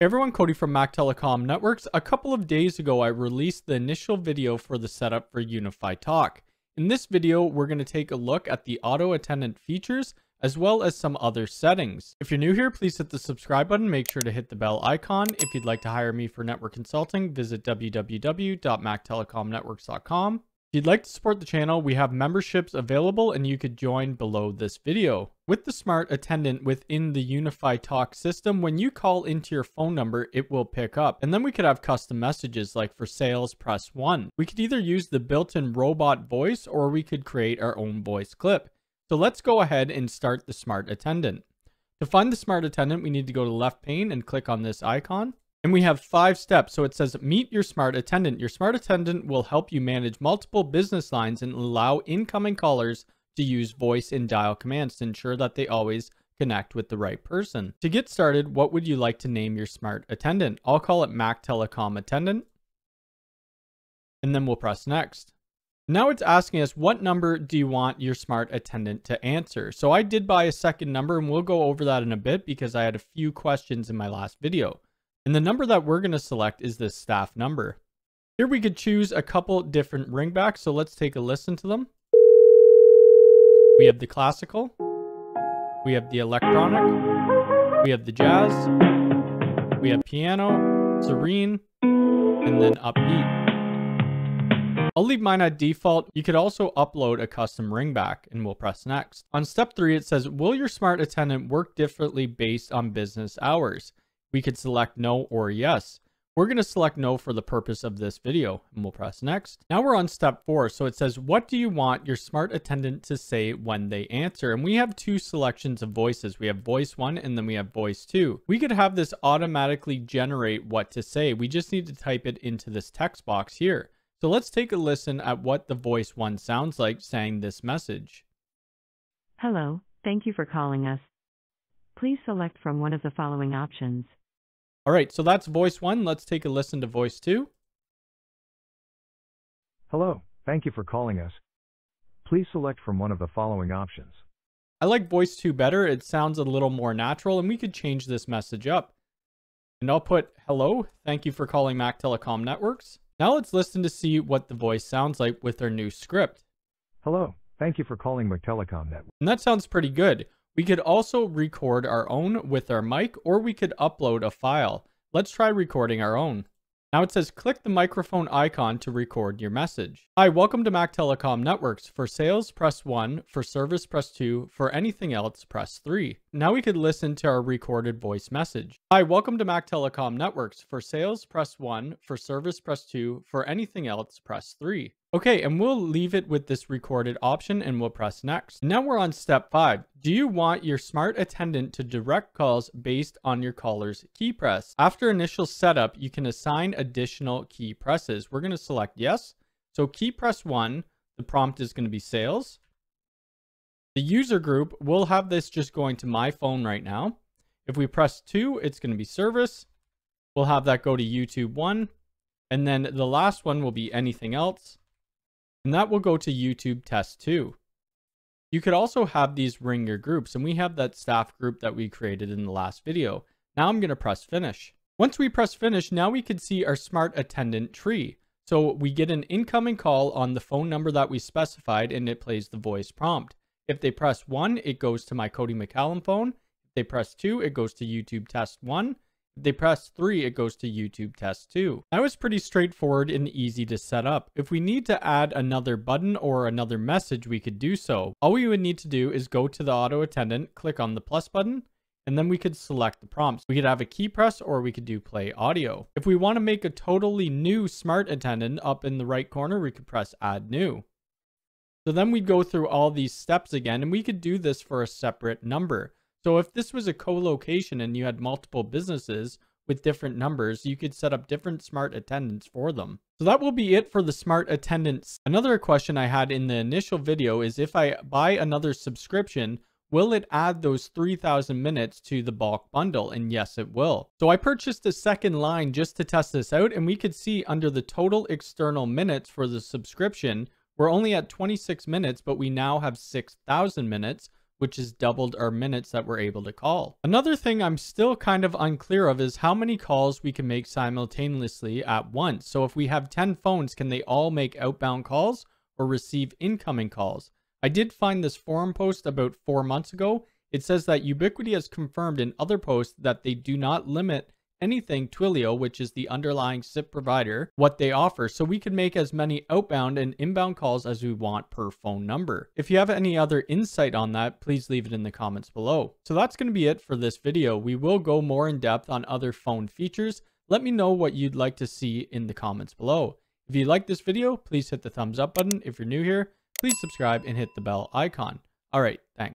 Hey everyone, Cody from Mac Telecom Networks. A couple of days ago, I released the initial video for the setup for UniFi Talk. In this video, we're going to take a look at the auto attendant features as well as some other settings. If you're new here, please hit the subscribe button. Make sure to hit the bell icon. If you'd like to hire me for network consulting, visit www.mactelecomnetworks.com. If you'd like to support the channel, we have memberships available and you could join below this video. With the smart attendant within the UniFi Talk system, when you call into your phone number, it will pick up. And then we could have custom messages like for sales, press 1. We could either use the built-in robot voice or we could create our own voice clip. So let's go ahead and start the smart attendant. To find the smart attendant, we need to go to the left pane and click on this icon. And we have 5 steps. So it says meet your smart attendant. Your smart attendant will help you manage multiple business lines and allow incoming callers to use voice and dial commands to ensure that they always connect with the right person. To get started, what would you like to name your smart attendant? I'll call it Mac Telecom Attendant, and then we'll press next. Now it's asking us, what number do you want your smart attendant to answer? So I did buy a second number, and we'll go over that in a bit because I had a few questions in my last video. And the number that we're going to select is this staff number. Here we could choose a couple different ringbacks, so let's take a listen to them. We have the classical, we have the electronic, we have the jazz, we have piano, serene, and then upbeat. I'll leave mine at default. You could also upload a custom ringback, and we'll press next. On step 3, it says, will your smart attendant work differently based on business hours? We could select no or yes. We're going to select no for the purpose of this video, and we'll press next. Now we're on step 4. So it says, what do you want your smart attendant to say when they answer? And we have 2 selections of voices. We have voice 1 and then we have voice 2. We could have this automatically generate what to say. We just need to type it into this text box here. So let's take a listen at what the voice 1 sounds like saying this message. Hello, thank you for calling us. Please select from one of the following options. All right, so that's voice 1. Let's take a listen to voice 2. Hello, thank you for calling us. Please select from one of the following options. I like voice 2 better. It sounds a little more natural, and we could change this message up. And I'll put, hello, thank you for calling Mac Telecom Networks. Now let's listen to see what the voice sounds like with our new script. Hello, thank you for calling Mac Telecom Networks. And that sounds pretty good. We could also record our own with our mic, or we could upload a file. Let's try recording our own. Now it says, click the microphone icon to record your message. Hi, welcome to Mac Telecom Networks. For sales, press 1. For service, press 2. For anything else, press 3. Now we could listen to our recorded voice message. Hi, welcome to Mac Telecom Networks. For sales, press 1. For service, press 2. For anything else, press 3. Okay, and we'll leave it with this recorded option, and we'll press next. Now we're on step 5. Do you want your smart attendant to direct calls based on your caller's key press? After initial setup, you can assign additional key presses. We're going to select yes. So key press 1, the prompt is going to be sales. The user group, we'll have this just going to my phone right now. If we press 2, it's going to be service. We'll have that go to YouTube 1. And then the last one will be anything else. And that will go to YouTube test 2. You could also have these ring your groups, and we have that staff group that we created in the last video. Now I'm going to press finish. Once we press finish, now we can see our smart attendant tree. So we get an incoming call on the phone number that we specified, and it plays the voice prompt. If they press 1, it goes to my Cody McCallum phone. If they press 2, it goes to YouTube test 1. If they press 3, it goes to YouTube test 2. That was pretty straightforward and easy to set up. If we need to add another button or another message, we could do so. All we would need to do is go to the auto attendant, click on the plus button, and then we could select the prompts. We could have a key press, or we could do play audio. If we want to make a totally new smart attendant, up in the right corner, we could press add new. So then we'd go through all these steps again, and we could do this for a separate number. So if this was a co-location and you had multiple businesses with different numbers, you could set up different smart attendants for them. So that will be it for the smart attendants. Another question I had in the initial video is, if I buy another subscription, will it add those 3,000 minutes to the bulk bundle? And yes, it will. So I purchased a second line just to test this out, and we could see under the total external minutes for the subscription, we're only at 26 minutes, but we now have 6,000 minutes, which has doubled our minutes that we're able to call. Another thing I'm still kind of unclear of is how many calls we can make simultaneously at once. So if we have 10 phones, can they all make outbound calls or receive incoming calls? I did find this forum post about 4 months ago. It says that Ubiquiti has confirmed in other posts that they do not limit anything Twilio, which is the underlying SIP provider, what they offer, so we can make as many outbound and inbound calls as we want per phone number. If you have any other insight on that, please leave it in the comments below. So that's going to be it for this video. We will go more in depth on other phone features. Let me know what you'd like to see in the comments below. If you like this video, please hit the thumbs up button. If you're new here, please subscribe and hit the bell icon. All right, thanks.